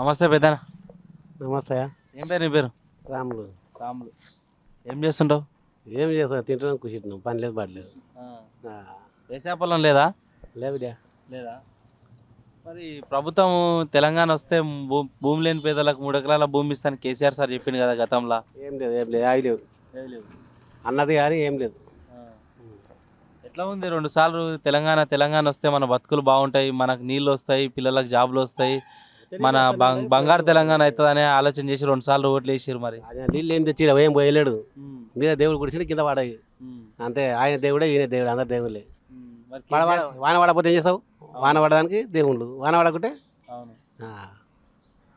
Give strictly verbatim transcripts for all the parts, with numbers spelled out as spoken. నమస్తే పెద్దనా. నమస్తే. ఏం పేరు నీ పేరు? రాములు. రాములు ఏం చేస్తుంటావు? ఏం చేస్తా తింటాను కూర్చుంటున్నాం, పని లేదు పని లేదు. వేసే పొలం లేదా? లేవుడా లేదా. మరి ప్రభుత్వం తెలంగాణ వస్తే భూమి లేని పేదలకు మూడు ఎకరాల భూమి ఇస్తాను కేసీఆర్ సార్ చెప్పింది కదా గతంలో. ఏం లేదు ఏం లేదు అవి లేవు లేవు అన్నది కానీ ఏం లేదు. ఎట్లా ఉంది? రెండు సార్లు తెలంగాణ తెలంగాణ వస్తే మన బతుకులు బాగుంటాయి, మనకు నీళ్ళు వస్తాయి, పిల్లలకు జాబులు వస్తాయి, మన బంగారు తెలంగాణ అవుతుంది అనే ఆలోచన చేసి రెండు సార్లు ఓట్లు వేసారు. మరి నీళ్ళు ఏం తెచ్చి ఏం పోయలేడు, మీద దేవుడు కుడిచి కింద పడాయి అంతే. ఆయన దేవుడే ఈయన దేవుడు, అందరు దేవుళ్ళే. వాన పడకపోతే ఏం చేస్తావు? వాన పడడానికి దేవుళ్ళు, వాన పడకుంటే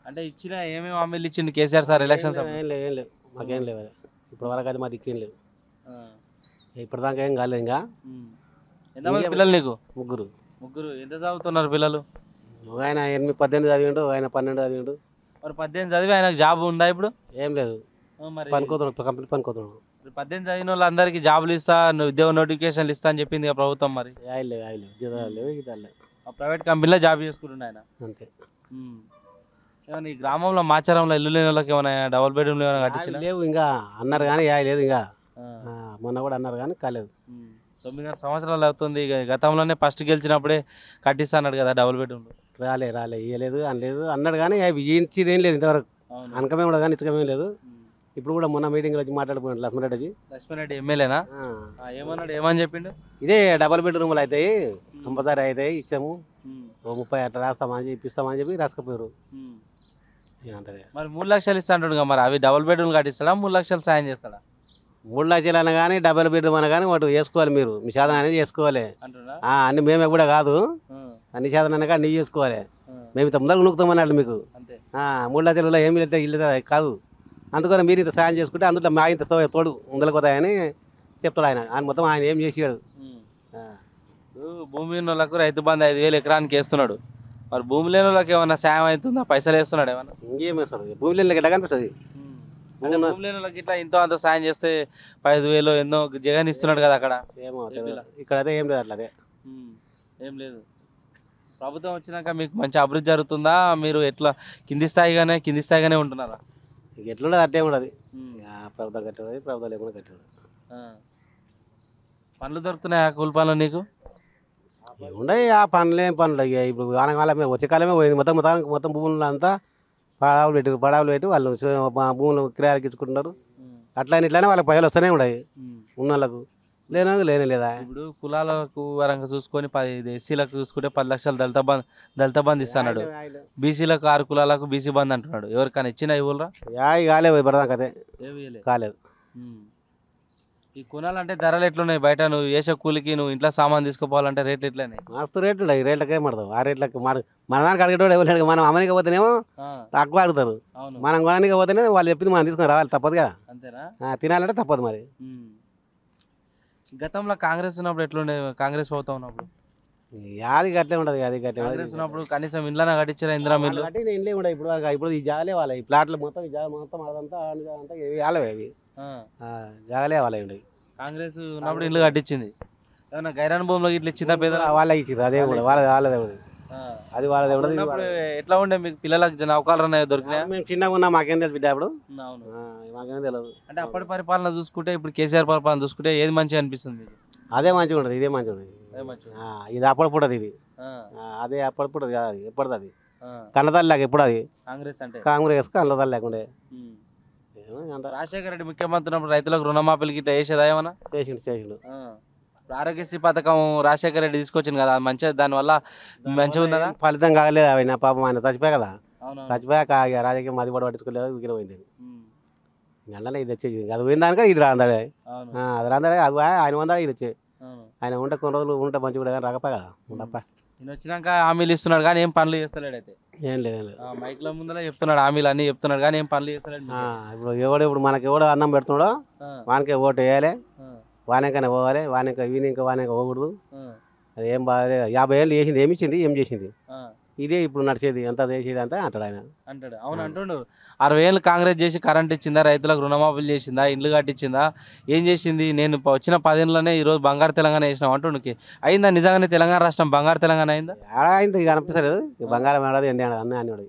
అంటే ఇచ్చిన ఏమేమి హామీలు ఇచ్చింది కేసీఆర్ సార్ ఎలక్షన్స్? ఏం లేవు ఏం లేవు మాకేం లేవు, ఇప్పుడు వరకు అది మా దిక్కేం లేవు, ఇప్పుడు దాకా ఏం కాలేదు. ఇంకా ఎంతమంది పిల్లలు నీకు? ముగ్గురు. ముగ్గురు. ఎంత చదువుతున్నారు పిల్లలు? ఆయన ఎనిమిది పద్దెనిమిది చదివిండు, ఆయన పన్నెండు చదివిండు. మరి పద్దెనిమిది చదివి ఆయనకు జాబ్ ఉందా ఇప్పుడు? ఏం లేదు, పనుకోతున్నాడు, కంపెనీ పనుకోతున్నాడు. పద్దెనిమిది చదివిన వాళ్ళు అందరికీ జాబులు ఇస్తా, ఉద్యోగ నోటిఫికేషన్లు ఇస్తా అని చెప్పింది ప్రభుత్వం. మరి ప్రైవేట్ కంపెనీలో జాబ్ చేసుకుంటున్నాడు ఆయన అంతే. ఏమైనా ఈ గ్రామంలో మాచారంలో ఇల్లు లేని వాళ్ళకి ఏమైనా డబుల్ బెడ్రూమ్లు ఏమైనా కట్టించలే? లేవు ఇంకా అన్నారు కానీ లేదు, ఇంకా మొన్న కూడా అన్నారు కానీ కాలేదు. తొమ్మిదిన్నర సంవత్సరాలు అవుతుంది. గతంలోనే ఫస్ట్ గెలిచినప్పుడే కట్టిస్తా అన్నాడు కదా డబుల్ బెడ్రూమ్, రాలే రాలే ఇవ్వలేదు అనలేదు అన్నాడు కానీ ఇచ్చేది ఏం లేదు ఇంతవరకు, అనకమే ఉండదు కానీ ఇచ్చకమేం లేదు. ఇప్పుడు కూడా మొన్న మీటింగ్ వచ్చి మాట్లాడుకున్నాడు లక్ష్మణరెడ్డి వచ్చి. లక్ష్మణరెడ్డి ఎమ్మెల్యేనా? ఏమన్నాడు ఏమని చెప్పిండు? ఇదే డబల్ బెడ్రూమ్లు అవుతాయి, కంపల్సరీ అవుతాయి, ఇచ్చాము ముప్పై అట్లా రాస్తామని చెప్పి ఇస్తామని చెప్పి రాసుకపోయారు. మరి మూడు లక్షలు ఇస్తా అంటాడు, మరి అవి డబల్ బెడ్రూమ్ కట్టిస్తాడా? మూడు లక్షలు సాయం చేస్తాడా? మూడు లక్షలు అయినా కానీ డబల్ బెడ్రూమ్ అయినా కానీ వాటి వేసుకోవాలి, మీరు మీ సాధన అనేది చేసుకోవాలి. అన్ని మేమే కూడా కాదు, అన్ని సాధన అయినా కానీ నీవు చేసుకోవాలి. మేము ఇంత ముందర ఉణుకుతామన్నాడు మీకు, మూడు లక్షల ఏమి ఇల్లు కాదు, అందుకని మీరు ఇంత సాయం చేసుకుంటే అందులో మా ఇంత తోడు ముందలకుతాయని చెప్తాడు ఆయన. ఆయన మొత్తం ఆయన ఏం చేసాడు? భూమి ఉన్న వాళ్ళకు రైతు బంధు ఐదు వేలు ఎకరానికి వేస్తున్నాడు, మరి భూమి లేని వాళ్ళకి ఏమన్నా సాయం అవుతుందా? పైసలు వేస్తున్నాడు ఏమన్నా? ఇంకేమేస్తాడు భూమి లేని ఎట్లా కనిపిస్తుంది? భూమి లేని వాళ్ళకి ఇట్లా ఎంతో అంత సాయం చేస్తే ఐదు వేలు ఎన్నో జగన్ ఇస్తున్నాడు కదా అక్కడ. ఏమో ఇక్కడ అదే ఏం లేదు, అట్లా అదే ఏం లేదు. ప్రభుత్వం వచ్చినాక మీకు మంచి అభివృద్ధి జరుగుతుందా? మీరు ఎట్లా కింది స్థాయిగానే కింది స్థాయిగానే ఉంటున్నారా? ఎట్లా అట్టే ఉండదు, ప్రభుత్వం కట్టేది ప్రభుత్వం లేకుండా కట్టేది. పనులు దొరుకుతున్నాయి ఆ కూలి పనులు నీకు? ఉండవు ఆ పనులు, ఏం పనులు అయ్యాయి ఇప్పుడు వానకాలమే వచ్చే కాలమే పోయింది మొత్తం మొత్తం మొత్తం భూములు అంతా పడావులు పెట్టి పడావులు పెట్టి వాళ్ళు భూములు కిరాయికి ఇచ్చుకుంటున్నారు. అట్లా ఇట్లానే వాళ్ళకి పైలు వస్తూనే ఉన్నాయి, ఉన్న వాళ్ళకు లేని లేనే లేదా. ఇప్పుడు కులాలకు వరంగా చూసుకొని పది ఎస్సీలకు చూసుకుంటే పది లక్షలు దళిత బంద్ దళిత బంద్ ఇస్తున్నాడు, బీసీలకు ఆరు కులాలకు బీసీ బంద్ అంటున్నాడు. ఎవరికైనా ఇచ్చిన ఇవ్వరా? యాయి కాలేవు ఇప్పటిదాకా అదే కాలేదు. ఈ కొనాలంటే ధరలు ఎట్లున్నాయి బయట? నువ్వు వేసే కూలికి నువ్వు ఇంట్లో సామాన్ తీసుకోవాలంటే రేట్లు ఎట్లున్నాయి? మస్తు రేట్లు ఉన్నాయి, రేట్లకే పడతావు. ఆ రేట్లకి మన మన దానికి అడిగేటోడు, మనం అమ్మనికి పోతేనేమో తక్కువ అడుగుతారు, మనం కొనడానికి పోతేనే వాళ్ళు చెప్పింది మనం తీసుకుని రావాలి, తప్పదు కదా. అంతేనా? తినాలంటే తప్పదు. మరి గతంలో కాంగ్రెస్ ఉన్నప్పుడు ఎట్లుండే? కాంగ్రెస్ ప్రభుత్వం ఉన్నప్పుడు అది గట్లే ఉండదు, అది గట్లే ఉన్నప్పుడు కనీసం ఇంట్లో కట్టించారా? ఇందిరా మిల్లు అంటే నేను ఇంట్లో ఉండవు. ఇప్పుడు ఇప్పుడు ఈ జాగాలే వాళ్ళ, ఈ ప్లాట్లు మొత్తం ఈ జాగా మొత్తం అదంతా అంతా ఆలవే, అవి జాగాలే వాళ్ళ ఉండేవి. కాంగ్రెస్ ఉన్నప్పుడు ఇల్లు కట్టించింది ఏమన్నా గైరాన్ భూమిలో ఇట్లా ఇచ్చిందా? పేద వాళ్ళ ఇచ్చింది, అదే కూడా వాళ్ళ వాళ్ళదే ఉండదు, అది వాళ్ళదే ఉండదు. ఎట్లా ఉండే మీకు పిల్లలకు నౌకాలు ఉన్నాయి దొరికినాయి? మేము చిన్నగా ఉన్నా మాకేం తెలుసు బిడ్డ అప్పుడు, మాకేం తెలియదు. అంటే అప్పటి పరిపాలన చూసుకుంటే ఇప్పుడు కేసీఆర్ పరిపాలన చూసుకుంటే ఏది మంచిగా అనిపిస్తుంది మీకు? అదే మంచిగా ఉంటుంది, ఇదే మంచిగా ఉంటుంది, ఇది అప్పటిపుడది, ఇది అదే అప్పటిపుడది కాదు, అది ఎప్పటిది అది కన్నదాలు లేక ఎప్పుడు అది కాంగ్రెస్ అంటే కాంగ్రెస్ కన్నదాలు లేకుండే. రాజశేఖర రెడ్డి ముఖ్యమంత్రి ఉన్నప్పుడు రైతులకు రుణమాఫీలు గిట్లా వేసేదా ఏమన్నా? చేసిండు చేసిండు. ఆరోగ్యశ్రీ పథకం రాజశేఖర రెడ్డి తీసుకొచ్చింది కదా, మంచిగా దానివల్ల మంచిగా ఉన్నదా? ఫలితం కాలేదు ఆయన పాపం, ఆయన చచ్చిపోయా కదా, చచ్చిపోయాక రాజకీయం అది కూడా పట్టించుకోలేదు, వికిన పోయింది గంటలో ఇది వచ్చేది, అది పోయిన దానికే ఇది రాందాడే, అది రాందాడే అది ఆయన వందా ఇది వచ్చేది. ఆయన ఉంటే కొన్ని రోజులు ఉంటే మంచిగా కూడా రాకపా కదా, ఉండప్ప నేను వచ్చినాక హామీలు ఇస్తున్నాడు కానీ ఏం పనులు చేస్తలేడు. అయితే ఏం లేదు మైక్లో ముందర చెప్తున్నాడు హామీలు అన్నీ చెప్తున్నాడు కానీ ఏం పనులు చేస్తలేడు. ఇప్పుడు ఎవడు ఇప్పుడు మనకి ఎవడో అన్నం పెడుతున్నాడో వానికే ఓటు వేయాలి, వానికైనా పోవాలి, వానిక వీనిక వానిక పోకూడదు. అది ఏం బాగాలేదు, యాభై ఏళ్ళు చేసింది ఏమి ఇచ్చింది ఏం చేసింది? ఇదే ఇప్పుడు నడిచేది ఎంత చేసేది అంతా అంటాడు ఆయన అంటాడు. అవును అంటుండు. అరవై ఏళ్ళు కాంగ్రెస్ చేసి కరెంట్ ఇచ్చిందా? రైతులకు రుణమాఫీలు చేసిందా? ఇండ్లు కట్టించిందా? ఏం చేసింది? నేను వచ్చిన పదేళ్ళనే ఈరోజు బంగారు తెలంగాణ వేసినాం అంటుండకి. అయిందా నిజంగానే తెలంగాణ రాష్ట్రం బంగారు తెలంగాణ అయిందా? అయింది కనిపిస్తలేదు, బంగారం ఏడాది ఎండి అన్నీ అన్నీ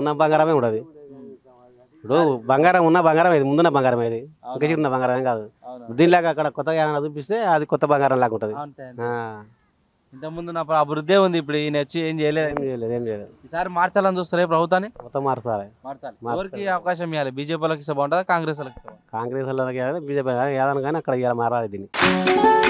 ఉన్న బంగారమే ఉండదు. ఇప్పుడు బంగారం ఉన్న బంగారం ఇది ముందున్న బంగారం ఇది ఒక చిన్న బంగారమే కాదు. దీనిలాగా అక్కడ కొత్తగా ఏమైనా చూపిస్తే అది కొత్త బంగారం లాగా ఉంటుంది. ఇంతకుముందు నా అభివృద్ధి ఉంది, ఇప్పుడు ఈయన వచ్చి ఏం చేయలేదు ఏం చేయలేదు ఏం చేయలేదు. ఈసారి మార్చాలని చూస్తారు ప్రభుత్వాన్ని, మొత్తం మార్చాలి మార్చాలి. ఎవరికి అవకాశం ఇవ్వాలి? బీజేపీ వాళ్ళకి ఇస్తే బాగుంటుందా కాంగ్రెస్ వాళ్ళకి? కాంగ్రెస్ వాళ్ళకి బీజేపీ ఏదైనా కానీ అక్కడ ఇలా మారాలి దీన్ని.